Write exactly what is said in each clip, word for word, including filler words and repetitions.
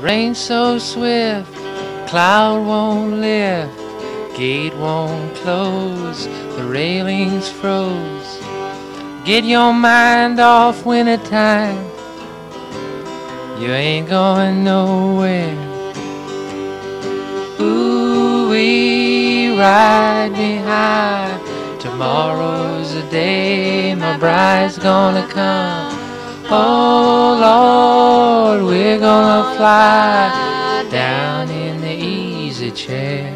Rain so swift, cloud won't lift, gate won't close, the railings froze. Get your mind off winter time, you ain't going nowhere. Ooh-wee, ride me high, tomorrow's the day my bride's gonna come. Oh Lord, we're gonna fly down in the easy chair.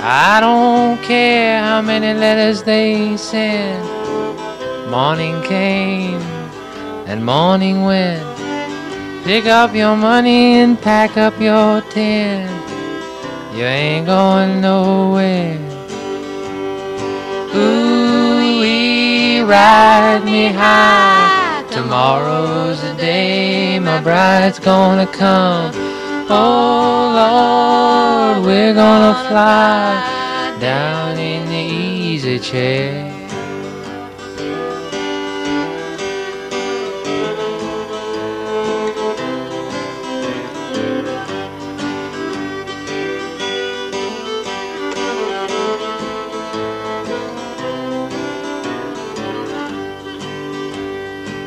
I don't care how many letters they send. Morning came and morning went. Pick up your money and pack up your tin. You ain't going nowhere. Ooh-wee, ride me high, tomorrow's the day my bride's gonna come. Oh Lord, we're gonna fly down in the easy chair.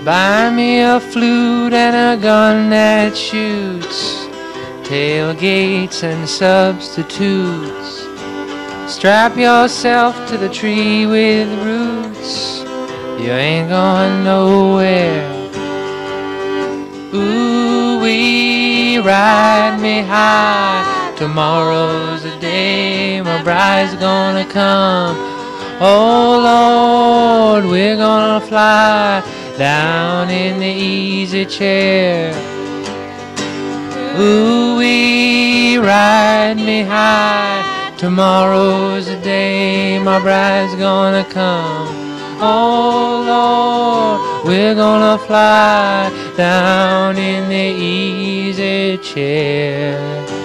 Buy me a flute and a gun that shoots, tailgates and substitutes. Strap yourself to the tree with roots, you ain't going nowhere. Ooh-wee, ride me high, tomorrow's the day my bride's gonna come. Oh Lord, we're gonna fly down in the easy chair. Ooh-wee, ride me high, tomorrow's the day my bride's gonna come. Oh Lord, we're gonna fly down in the easy chair.